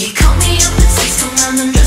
You caught me up the system, I'm the